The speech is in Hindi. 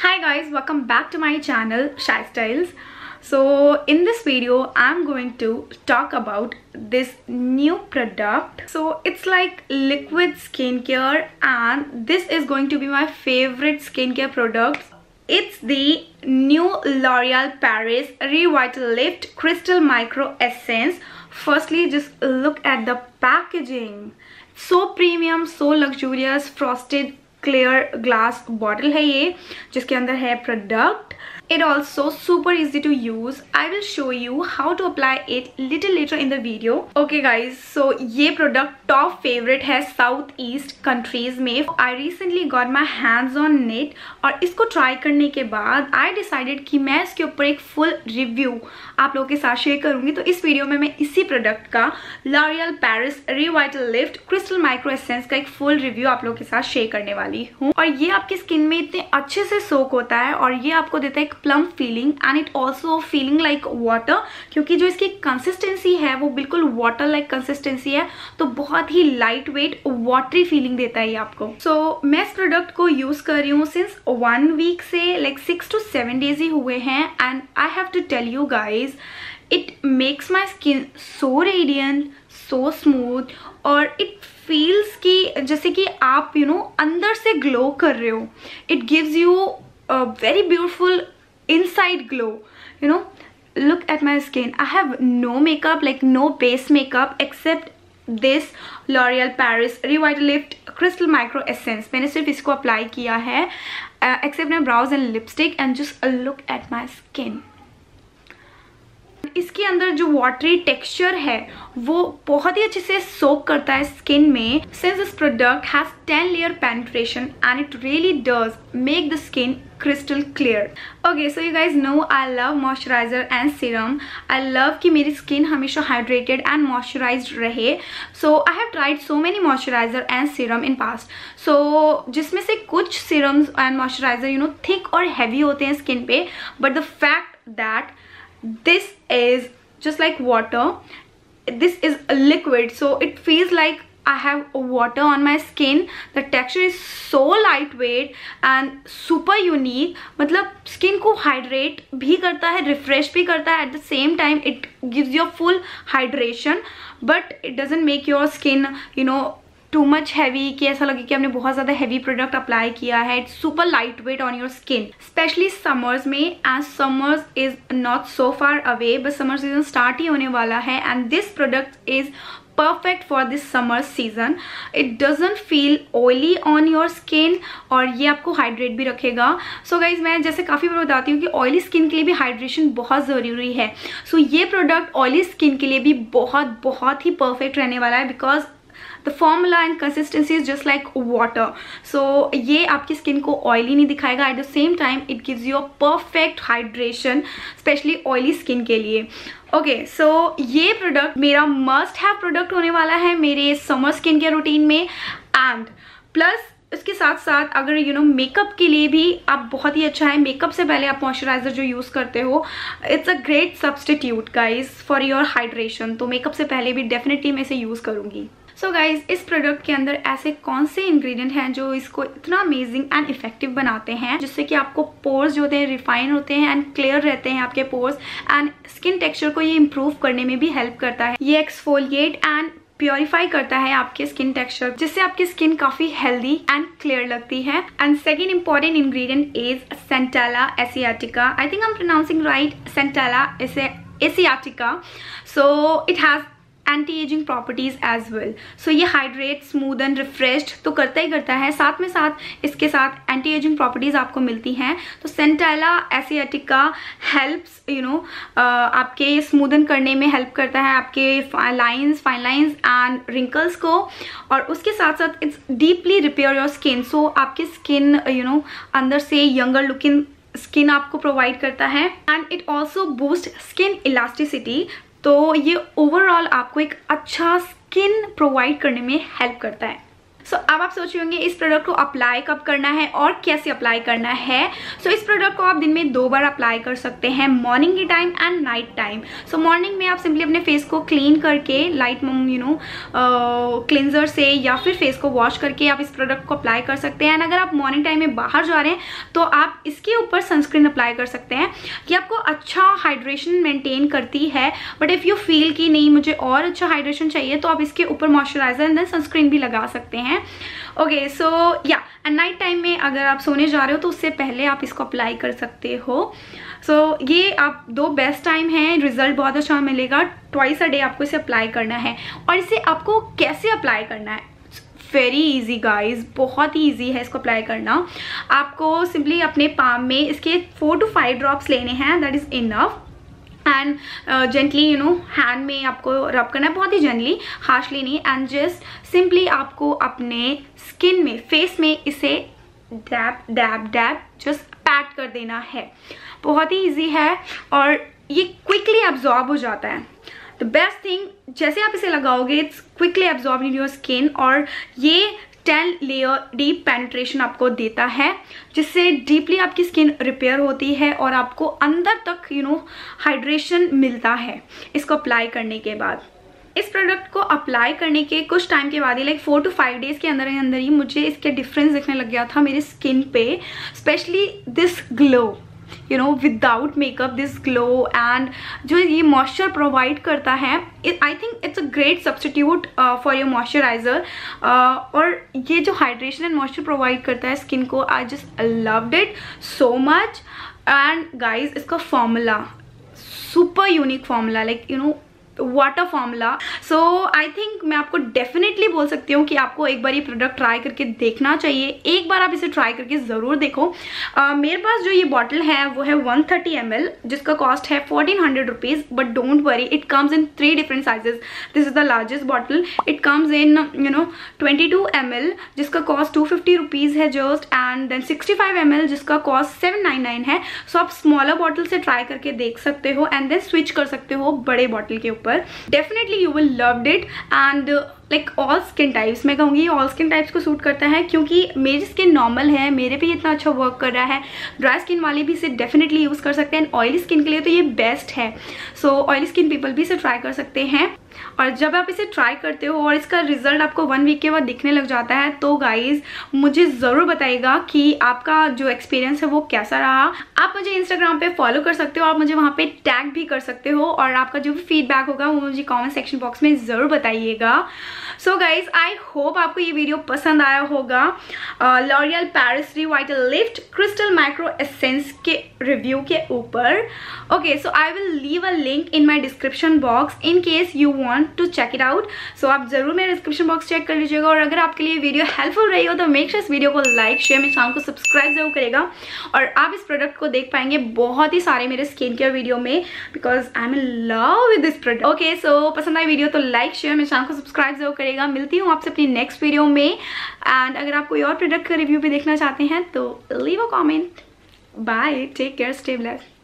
Hi guys, welcome back to my channel Shystyles. So in this video I'm going to talk about this new product. So it's like liquid skincare and this is going to be my favorite skincare product. It's the new L'Oréal Paris Revitalift Crystal Micro Essence. Firstly, just look at the packaging. So premium, so luxurious, frosted clear glass bottle है ये जिसके अंदर है product. It also super easy to use. I will show you how to apply it little later in the video. Okay guys, so ये प्रोडक्ट टॉप फेवरेट है साउथ ईस्ट कंट्रीज में. I recently got my hands on net और इसको ट्राई करने के बाद आई डिसाइडेड कि मैं इसके ऊपर एक फुल रिव्यू आप लोगों के साथ शेयर करूंगी. तो इस वीडियो में मैं इसी प्रोडक्ट का L'Oréal Paris Revitalift Crystal Micro Essence का एक फुल रिव्यू आप लोगों के साथ शेयर करने वाली हूँ. और ये आपकी स्किन में इतने अच्छे से सोक होता है और ये आपको देता है plump feeling and it also feeling like water, क्योंकि जो इसकी कंसिस्टेंसी है वो बिल्कुल वाटर लाइक कंसिस्टेंसी है. तो बहुत ही लाइट वेट वाटरी फीलिंग देता है ये आपको. सो मैं इस प्रोडक्ट को यूज कर रही हूँ सिंस 1 वीक से, लाइक 6 to 7 days ही हुए हैं. And I have to tell you guys, it makes my skin so radiant, so smooth और इट फील्स कि जैसे कि आप you know, अंदर से ग्लो कर रहे हो. It gives you a very beautiful inside glow, you know. Look at my skin. I have no makeup, like no base makeup except this L'Oréal Paris Revitalift Crystal Micro Essence. मैंने सिर्फ इसको अप्लाई किया है except my brows and lipstick, and just look at my skin. इसके अंदर जो वाटरी टेक्सचर है वो बहुत ही अच्छे से सोक करता है स्किन में. Since this product has 10 layer penetration and it really does make the skin crystal clear. Okay, so you guys know I love moisturiser and serum. I love कि मेरी स्किन हमेशा हाइड्रेटेड एंड मॉइस्चराइज्ड रहे. So I have tried so many moisturiser and serum in past. So जिसमें से कुछ serums and moisturiser you know thick और हैवी होते हैं स्किन पे, but the fact that this is just like water, this is a liquid, so it feels like I have water on my skin. The texture is so lightweight and super unique. मतलब skin को hydrate भी करता है, refresh भी करता है. At the same time it gives you full hydration, but it doesn't make your skin too much heavy कि ऐसा लगे कि हमने बहुत ज़्यादा heavy product apply किया है. It's super lightweight on your skin, especially summers में, as summers is not so far away but summer season start ही होने वाला है and this product is perfect for this summer season. It doesn't feel oily on your skin और ये आपको hydrate भी रखेगा. So guys, मैं जैसे काफ़ी बार बताती हूँ कि oily skin के लिए भी hydration बहुत ज़रूरी है. So ये product oily skin के लिए भी बहुत ही perfect रहने वाला है because the formula and consistency is just like water. So ये आपकी स्किन को ऑयली नहीं दिखाएगा. At the same time it gives you a perfect hydration specially oily skin के लिए. ओके, सो ये प्रोडक्ट मेरा मस्ट हैव प्रोडक्ट होने वाला है मेरे समर स्किन केयर रूटीन में. एंड प्लस इसके साथ साथ अगर you know, मेकअप के लिए भी आप बहुत ही अच्छा है. मेकअप से पहले आप मॉइस्चराइजर जो यूज़ करते हो, it's a great substitute guys for your hydration. तो मेकअप से पहले भी डेफिनेटली मैं इसे यूज़ करूँगी. सो गाइज़, इस प्रोडक्ट के अंदर ऐसे कौन से इंग्रेडिएंट हैं जो इसको इतना अमेजिंग एंड इफेक्टिव बनाते हैं, जिससे कि आपको पोर्स जो होते हैं रिफाइन होते हैं एंड क्लियर रहते हैं आपके पोर्स. एंड स्किन टेक्सचर को ये इम्प्रूव करने में भी हेल्प करता है. ये एक्सफोलिएट एंड प्योरीफाई करता है आपके स्किन टेक्सचर, जिससे आपकी स्किन काफ़ी हेल्दी एंड क्लियर लगती है. And second important ingredient is Centella Asiatica. I think I am pronouncing right, Centella Asiatica. So it has anti ageing properties as well. So ये हाइड्रेट, स्मूद एंड रिफ्रेश्ड तो करता ही करता है, साथ में साथ इसके साथ एंटी एजिंग प्रॉपर्टीज़ आपको मिलती हैं. तो Centella Asiatica हेल्प्स आपके स्मूदन करने में हेल्प करता है आपके फाइन लाइन्स एंड रिंकल्स को. और उसके साथ साथ it's deeply repair your skin. So आपकी स्किन you know, अंदर से यंगर लुकिंग स्किन आपको प्रोवाइड करता है. And it also boost skin elasticity. तो ये ओवरऑल आपको एक अच्छा स्किन प्रोवाइड करने में हेल्प करता है. सो अब आप सोच रहे होंगे इस प्रोडक्ट को अप्लाई कब करना है और कैसे अप्लाई करना है। सो इस प्रोडक्ट को आप दिन में 2 बार अप्लाई कर सकते हैं, मॉर्निंग के time and night time. So morning में आप सिंपली अपने फेस को क्लीन करके लाइट क्लिनजर से या फिर फेस को वॉश करके आप इस प्रोडक्ट को अप्लाई कर सकते हैं। एंड अगर आप मॉर्निंग टाइम में बाहर जा रहे हैं तो आप इसके ऊपर सनस्क्रीन अप्लाई कर सकते हैं कि आपको अच्छा हाइड्रेशन मेंटेन करती है। बट इफ़ यू फील कि नहीं मुझे और अच्छा हाइड्रेशन चाहिए तो आप इसके ऊपर मॉइस्चराइजर एंड देन सनस्क्रीन भी लगा सकते हैं। ओके सो या एंड नाइट टाइम में अगर आप सोने जा रहे हो तो उससे पहले आप इसको अप्लाई कर सकते हो। सो ये आप 2 बेस्ट टाइम हैं, रिजल्ट बहुत अच्छा मिलेगा। ट्वाइस अ डे आपको इसे अप्लाई करना है। और इसे आपको कैसे अप्लाई करना है? वेरी ईजी गाइज, बहुत ही ईजी है इसको अप्लाई करना। आपको सिंपली अपने पाम में इसके 4 to 5 ड्रॉप्स लेने हैं, that is enough. And gently hand में आपको रब करना है, बहुत ही जेंटली, हार्शली नहीं। एंड जस्ट सिंपली आपको अपने स्किन में, फेस में इसे dab dab dab just pat कर देना है। बहुत ही ईजी है और ये क्विकली एब्जॉर्ब हो जाता है। द बेस्ट थिंग, जैसे आप इसे लगाओगे it's quickly absorb in your skin और ये 10 लेयर डीप पेनिट्रेशन आपको देता है, जिससे डीपली आपकी स्किन रिपेयर होती है और आपको अंदर तक हाइड्रेशन मिलता है इसको अप्लाई करने के बाद। इस प्रोडक्ट को अप्लाई करने के कुछ टाइम के बाद ही, लाइक 4 to 5 डेज़ के अंदर ही मुझे इसके डिफरेंस दिखने लग गया था मेरे स्किन पे, specially this glow, without makeup this glow and जो ये मॉइस्चर प्रोवाइड करता है। I think it's a great substitute for your moisturiser. और ये जो हाइड्रेशन एंड मॉइस्चर प्रोवाइड करता है स्किन को, I just loved it so much. And guys इसका formula super unique formula, like water formula. So I think मैं आपको डेफिनेटली बोल सकती हूँ कि आपको एक बार ये प्रोडक्ट ट्राई करके देखना चाहिए। एक बार आप इसे ट्राई करके ज़रूर देखो। मेरे पास जो ये बॉटल है वो है 130 ml, जिसका कॉस्ट है 1400 rupees. But don't worry, it comes in 3 different sizes. This is the largest bottle. It comes in 22 ml, जिसका कॉस्ट 250 रुपीज़ है जस्ट। एंड देन 65 ml, जिसका कॉस्ट 799 है। सो आप स्मॉलर बॉटल से ट्राई करके देख सकते हो एंड देन स्विच कर सकते हो बड़े बॉटल के ऊपर। Definitely you will loved it and like all skin types, मैं कहूँगी all skin types को सूट करता है, क्योंकि मेरी स्किन नॉर्मल है, मेरे पे इतना अच्छा वर्क कर रहा है। ड्राई स्किन वाले भी इसे डेफिनेटली यूज़ कर सकते हैं एंड ऑयली स्किन के लिए तो ये बेस्ट है। सो ऑयली स्किन पीपल भी इसे ट्राई कर सकते हैं। और जब आप इसे ट्राई करते हो और इसका रिजल्ट आपको 1 वीक के बाद दिखने लग जाता है तो गाइज मुझे ज़रूर बताइएगा कि आपका जो एक्सपीरियंस है वो कैसा रहा। आप मुझे इंस्टाग्राम पे फॉलो कर सकते हो, आप मुझे वहाँ पे टैग भी कर सकते हो और आपका जो भी फीडबैक होगा वो मुझे कमेंट सेक्शन बॉक्स में ज़रूर बताइएगा। सो गाइज आई होप आपको ये वीडियो पसंद आया होगा। L'Oreal Paris Revitalift crystal micro essence के रिव्यू के ऊपर। Okay so I will leave a link in my description box in case you want to check it out। So आप जरूर मेरे डिस्क्रिप्शन बॉक्स चेक कर लीजिएगा। और अगर आपके लिए वीडियो हेल्पफुल रही हो तो मेक श्योर इस वीडियो को लाइक, शेयर, मेरे चैनल को सब्सक्राइब जरूर करेगा। और आप इस प्रोडक्ट को देख पाएंगे बहुत ही सारे मेरे स्किन केयर वीडियो में, because I am in love with this product. Okay so पसंद आई वीडियो तो लाइक, शेयर, मेरे चैनल को सब्सक्राइब जरूर करेगा। मिलती हूँ आपसे अपनी नेक्स्ट वीडियो में। एंड अगर आप कोई और प्रोडक्ट का रिव्यू भी देखना चाहते हैं तो leave a comment. Bye, take care, stay blessed.